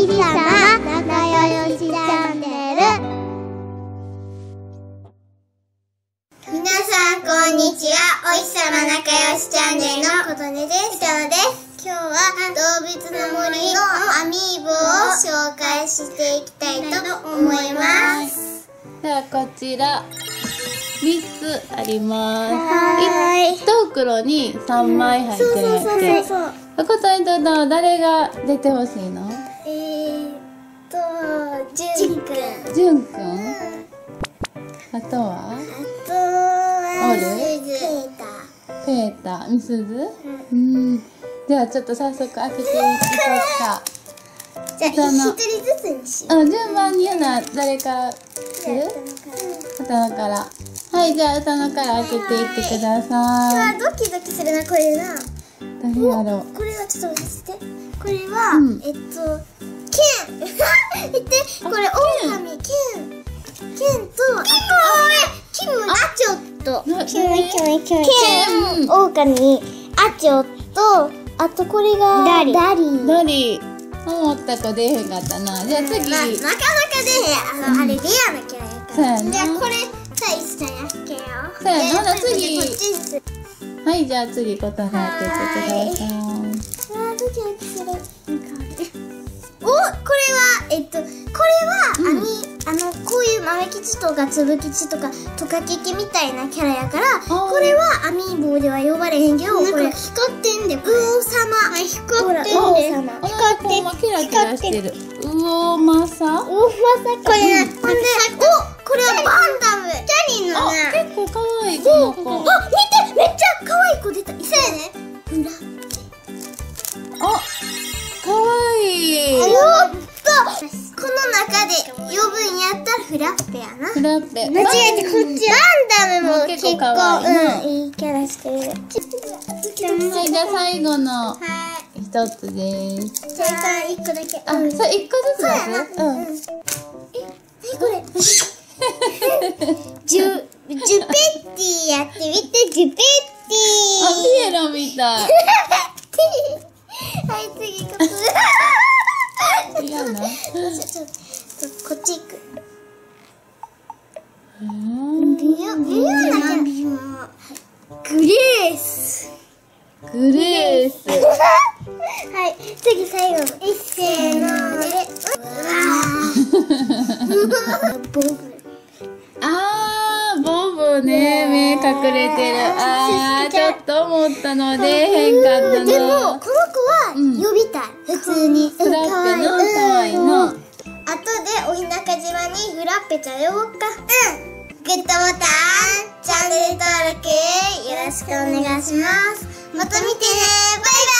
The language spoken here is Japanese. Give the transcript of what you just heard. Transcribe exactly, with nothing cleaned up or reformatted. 日々さま仲良しチャンネル。皆さんこんにちは、お日さま仲良しチャンネルのことねです。今日は動物の森のアミーボを紹介していきたいと思います。ではこちらみっつあります。いち袋にさんまい入ってるんです。お子さんにと誰が出てほしいの？えっとじゅんくん。じゅんくん。あとは？あとはペータ。ペータ。みすず？うん。ではちょっと早速開けていきましょうか。じゃあひとりずつにしよう。うん、順番に言うのは誰からする？歌のから。はい、じゃあ歌のから開けていってください。うわ、ドキドキするな、これな。誰だろう。これはちょっと見せて。これは、うん、えっと剣見て、これオオカミ剣剣と、あとキムアチョットキムキムキムオオカミアチョット、あとこれがダリダリ。思った子出へんかったな。じゃあ次、なかなか出へん。あのあれレアなキャラやから。じゃあこれさ一緒に開けよう。そうやな。まだ次。はい、じゃあ次ことは開けてください。わあ、ドキドキする。お、これはえっとこれはあみあのこういう豆吉とか粒吉とかトカケキみたいなキャラやから、これはアミーボでは呼ばれへんけど、これ光ってんで、王様光ってんで、光ってキラキラしてる。魚政。これこれお、これはバンダム。キャリーのね。結構可愛い子。あ、見て、めっちゃ可愛い子出た。いそうやね。あ、可愛い。おっと。この中で呼ぶんやったらフラッペやな。フラッペ。間違えてこっち。バンダムも結構うんいいキャラしてる。はい、じゃあ最後の。はい。一つです。じゃあ一個だけ。あ、そう一個ずつだね。うん。え、何これ？ジュジュペッティやってみて。ジュペッティ。あ、ピエロみたい。はい次こっち。いやな。ちょっとこっち行く。微妙微妙な感じ。グレース。グレース。はい、次最後のいっせーので、ボブ。あー、ボブね、目隠れてる。あー、ちょっと思ったので変化だな。でもこの子は呼びたい、普通に。フラッペの可愛いの。後でお日向島にフラッペちゃん呼ぼっか。うん。グッドボタン、チャンネル登録よろしくお願いします。また見てね、バイバイ。